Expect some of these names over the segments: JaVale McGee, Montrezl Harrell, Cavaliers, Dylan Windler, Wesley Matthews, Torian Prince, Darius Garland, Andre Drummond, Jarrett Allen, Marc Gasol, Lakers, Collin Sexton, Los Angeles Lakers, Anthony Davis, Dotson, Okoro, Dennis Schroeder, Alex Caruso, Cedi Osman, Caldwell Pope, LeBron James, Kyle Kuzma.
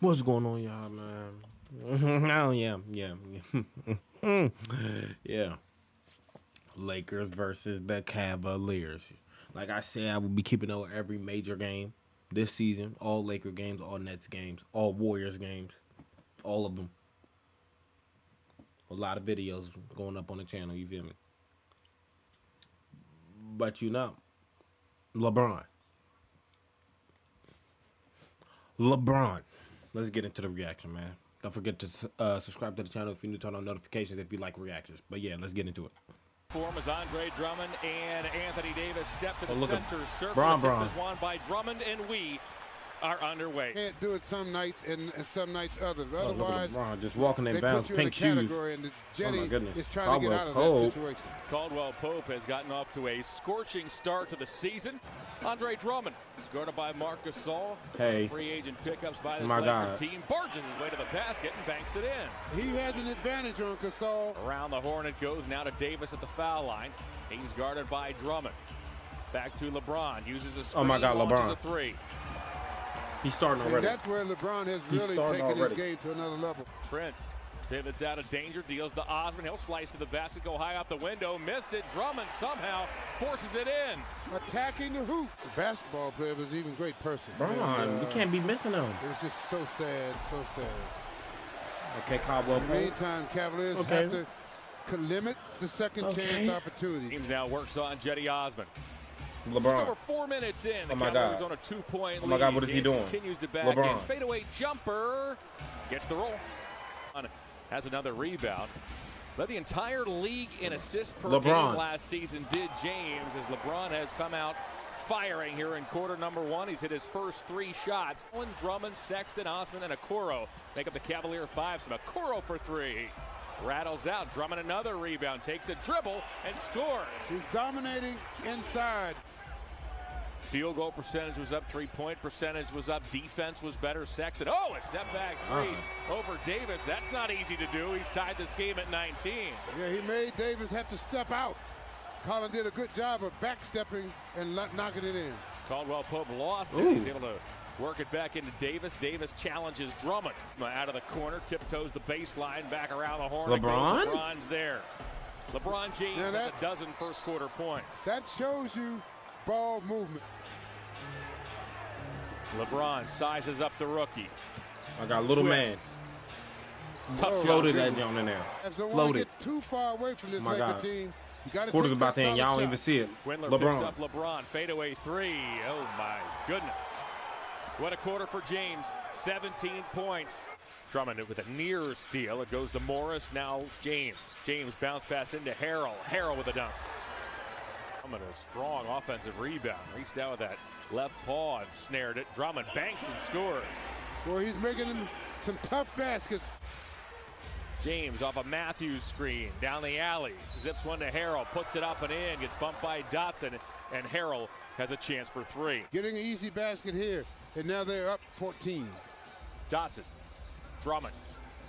What's going on, y'all, man? Oh, yeah. Yeah. Lakers versus the Cavaliers. Like I said, I will be keeping over every major game this season. All Laker games, all Nets games, all Warriors games. All of them. A lot of videos going up on the channel, you feel me? But you know, LeBron. Let's get into the reaction, man. Don't forget to subscribe to the channel if you're new. Turn on notifications if you like reactions. But yeah, let's get into it. Form is Andre Drummond and Anthony Davis step to the center circle. Bron. Is won by Drummond, and we are underway. Can't do it some nights and some nights others. Otherwise, Bron just walking in bounds, pink shoes. And oh my goodness, is trying to get out of that situation. Caldwell Pope has gotten off to a scorching start to the season. Andre Drummond is guarded by Marc Gasol. Hey, free agent pickups by this Lakers team. Barges his way to the basket and banks it in. He has an advantage on Gasol. Around the horn it goes, now to Davis at the foul line. He's guarded by Drummond. Back to LeBron, uses a screen. Oh my God, LeBron. A three. He's starting already. And that's where LeBron has really taken his game to another level. Prince pivots out of danger, deals to Osman. He'll slice to the basket, go high out the window, missed it. Drummond somehow forces it in. Attacking the hoop. The basketball player was an even great person. Bron, we can't be missing him. It was just so sad, so sad. Okay, Caldwell. In the meantime, Cavaliers have to limit the second chance opportunity. Teams now works on Cedi Osman. LeBron. Just over 4 minutes in, the Cavaliers on a two-point lead. Oh my God, what is he doing? Continues to back in. Fadeaway jumper. Gets the roll. Has another rebound. Led the entire league in assists per game last season, did James, as LeBron has come out firing here in quarter number one. He's hit his first three shots. Drummond, Sexton, Osman, and Okoro make up the Cavalier five. Some Okoro for three. Rattles out. Drummond another rebound. Takes a dribble and scores. He's dominating inside. Field goal percentage was up, three-point percentage was up, defense was better. Sexton, oh, a step back three over Davis. That's not easy to do. He's tied this game at 19. Yeah, he made Davis have to step out. Collin did a good job of backstepping and knocking it in. Caldwell Pope lost it. He's able to work it back into Davis. Davis challenges Drummond out of the corner, tiptoes the baseline, back around the horn. LeBron? LeBron's there. LeBron James has a dozen first-quarter points. That shows you ball movement. LeBron sizes up the rookie. I got little man. Tough floated that down in there. Floated. Too far away from this Laker team. Quarter's about to end. Y'all don't even see it. Windler picks up LeBron. Fadeaway three. Oh my goodness. What a quarter for James. 17 points. Drummond with a near steal. It goes to Morris. Now James. James bounce pass into Harrell. Harrell with a dunk. Drummond, a strong offensive rebound. Reached out with that left paw and snared it. Drummond banks and scores. Boy, he's making some tough baskets. James off a Matthews screen. Down the alley. Zips one to Harrell. Puts it up and in. Gets bumped by Dotson. And Harrell has a chance for three. Getting an easy basket here. And now they're up 14. Dotson. Drummond.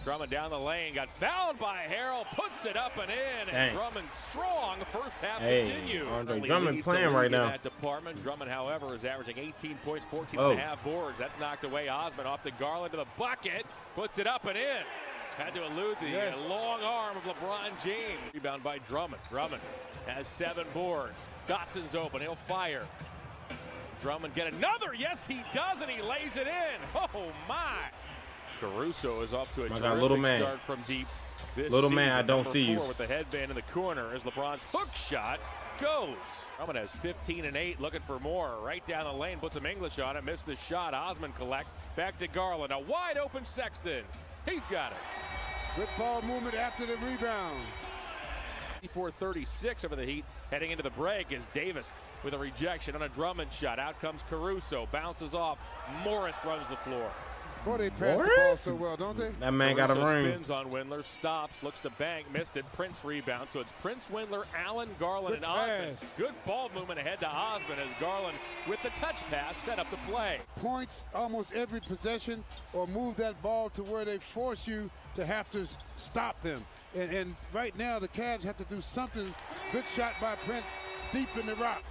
Drummond down the lane, got fouled by Harrell, puts it up and in, and Drummond's strong first half continues. Drummond playing right now. That department. Drummond, however, is averaging 18 points, 14 and a half boards. That's knocked away. Osman off the Garland to the bucket, puts it up and in. Had to elude the long arm of LeBron James. Rebound by Drummond. Drummond has 7 boards. Dotson's open. He'll fire. Drummond get another. Yes, he does, and he lays it in. Oh, my. Caruso is off to a terrific start from deep this season. I don't see you. With the headband in the corner as LeBron's hook shot goes. Drummond has 15 and 8, looking for more. Right down the lane, puts some English on it, missed the shot. Osman collects, back to Garland. A wide open Sexton. He's got it. Good ball movement after the rebound. 4:36 over the Heat. Heading into the break is Davis with a rejection on a Drummond shot. Out comes Caruso, bounces off. Morris runs the floor. Boy, they pass the ball so well, don't they? That man got a ring. Spins on Windler, stops, looks to bank, missed it. Prince rebound, so it's Prince, Windler, Allen, Garland, and Osman. Good ball movement ahead to Osman as Garland with the touch pass set up the play. Points almost every possession, or move that ball to where they force you to have to stop them. And right now the Cavs have to do something. Good shot by Prince, deep in the rock.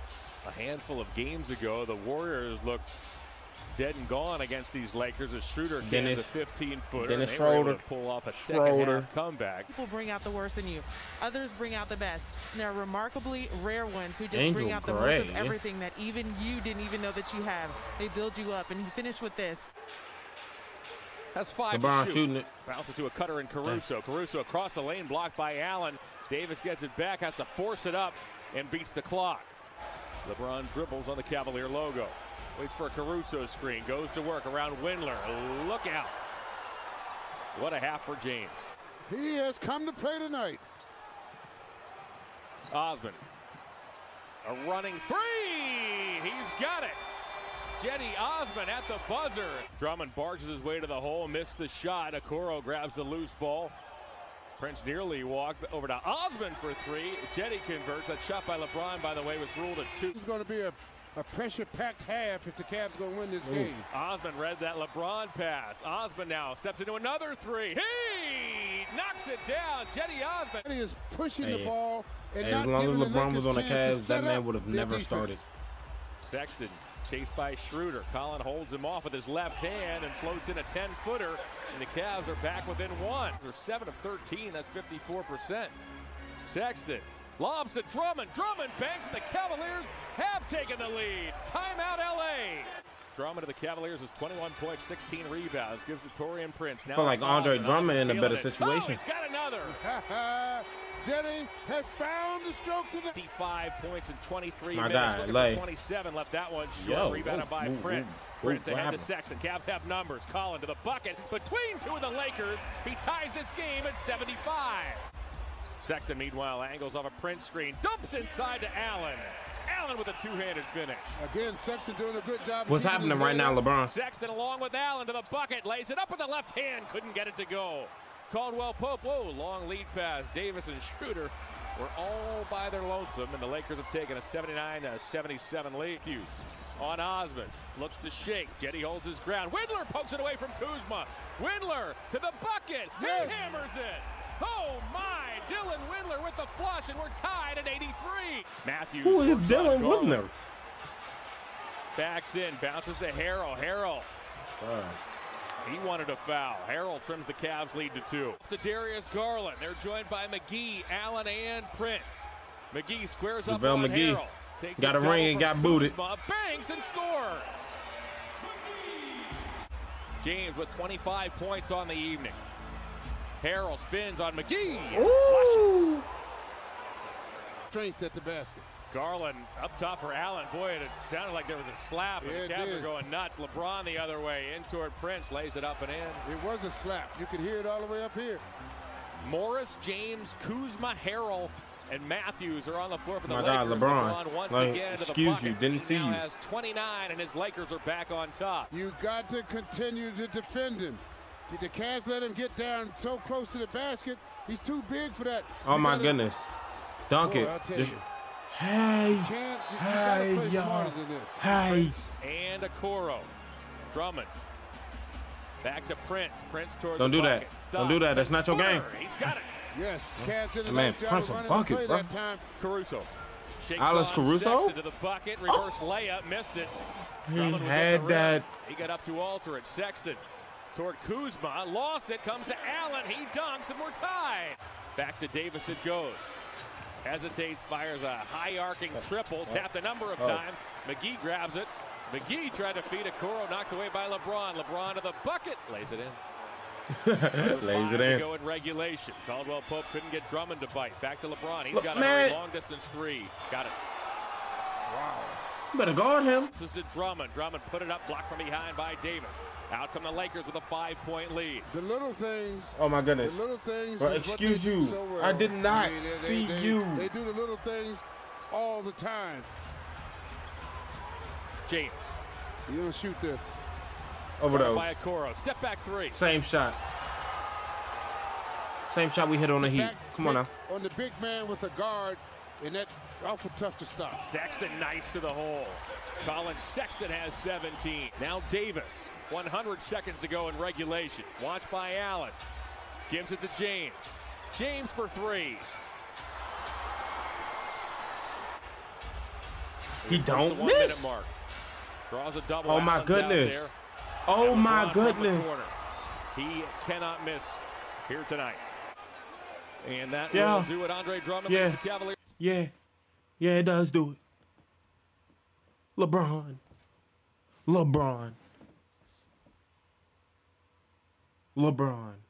A handful of games ago, the Warriors looked dead and gone against these Lakers as Schroeder gets a 15-footer. Dennis Schroeder pull off a second-half comeback. People bring out the worst in you. Others bring out the best. And there are remarkably rare ones who just bring out the most of everything that even you didn't even know that you have. They build you up, and he finished with this. That's five to shoot. Shooting it. Bounces to a cutter in Caruso. Caruso across the lane, blocked by Allen. Davis gets it back, has to force it up, and beats the clock. LeBron dribbles on the Cavalier logo. Waits for a Caruso screen. Goes to work around Windler. Look out. What a half for James. He has come to play tonight. Osman. A running three. He's got it. Cedi Osman at the buzzer. Drummond barges his way to the hole, missed the shot. Okoro grabs the loose ball. Prince nearly walked over to Osman for three. Cedi converts. That shot by LeBron, by the way, was ruled a two. This is going to be a pressure-packed half if the Cavs are going to win this game. Osman read that LeBron pass. Osman now steps into another three. He knocks it down. Cedi Osman. He is pushing the ball. And as long as LeBron was on the Cavs, that man would have never started. Sexton. Chased by Schroeder. Collin holds him off with his left hand and floats in a 10-footer. And the Cavs are back within one. They're 7 of 13. That's 54%. Sexton lobs to Drummond. Drummond banks, and the Cavaliers have taken the lead. Timeout, L.A. Drummond to the Cavaliers is 21 points, 16 rebounds. Gives to Torian Prince. Now I feel like Andre Drummond in a better situation. Oh, he's got another. Cedi has found the stroke to the 55 points in 23 minutes. Like 27 left that one short. Rebounded by Prince. Prince ahead to Sexton. Cavs have numbers. Collin to the bucket. Between two of the Lakers, he ties this game at 75. Sexton, meanwhile, angles off a Prince screen. Dumps inside to Allen. Allen with a two-handed finish. Again, Sexton doing a good job. What's happening right now, LeBron? Sexton along with Allen to the bucket. Lays it up with the left hand. Couldn't get it to go. Caldwell Pope, whoa, long lead pass. Davis and Schroeder were all by their lonesome, and the Lakers have taken a 79-77 lead. Hughes on Osman, looks to shake. Cedi holds his ground. Windler pokes it away from Kuzma. Windler to the bucket. He hammers it. Oh, my. Dylan Windler with the flush, and we're tied at 83. Matthews. Who is Dylan Windler? Backs in, bounces to Harrell. Harrell. He wanted a foul. Harrell trims the Cavs lead to 2. To Darius Garland. They're joined by McGee, Allen, and Prince. McGee squares up on Harrell. Got a ring and got booted. Banks and scores. James with 25 points on the evening. Harrell spins on McGee. Flushes. Strength at the basket. Garland up top for Allen. Boy, it sounded like there was a slap, and the Cavs are going nuts. LeBron the other way, in toward Prince, lays it up and in. It was a slap. You could hear it all the way up here. Morris, James, Kuzma, Harrell, and Matthews are on the floor for the Lakers. God, LeBron once again excuse you, didn't see you. He now has 29, and his Lakers are back on top. You got to continue to defend him. Did the Cavs let him get down so close to the basket? He's too big for that. Oh, my goodness. Dunk it. Hey. And Okoro. Drummond. Back to Prince. Prince towards the bucket. Don't do that. That's not your game. He's got it. Yes. Cavs didn't let him play that time. Caruso. Alex Caruso? To the bucket. Reverse layup. Missed it. He had that. He got up to alter it. Sexton toward Kuzma. Lost it. Comes to Allen. He dunks, and we're tied. Back to Davis it goes. Hesitates, fires a high-arcing triple, tapped a number of times. McGee grabs it. McGee tried to feed Okoro, knocked away by LeBron. LeBron to the bucket, lays it in. Lays it in. Go in regulation. Caldwell Pope couldn't get Drummond to bite. Back to LeBron. He's got a long-distance three. Got it. Wow. You better guard him. This is to Drummond. Drummond put it up, blocked from behind by Davis. Out come the Lakers with a 5-point lead. The little things. Oh, my goodness. The little things. Excuse you. I did not see you. They do the little things all the time. James. You don't shoot this. Overdose. By Okoro. Step back three. Same shot. Same shot we hit on the Heat. Come on now. On the big man with the guard. And that's awful tough to stop. Sexton knifes to the hole. Collin Sexton has 17. Now Davis, 100 seconds to go in regulation. Watched by Allen. Gives it to James. James for three. He don't miss. Mark. Draws a double. Oh my goodness. Oh my goodness. He cannot miss here tonight. And that will do it. Andre Drummond with the Cavaliers. Yeah. Yeah, it does do it. LeBron. LeBron. LeBron.